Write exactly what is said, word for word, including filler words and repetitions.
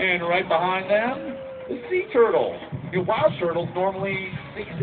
And right behind them, the sea turtle. Your wild turtles normally see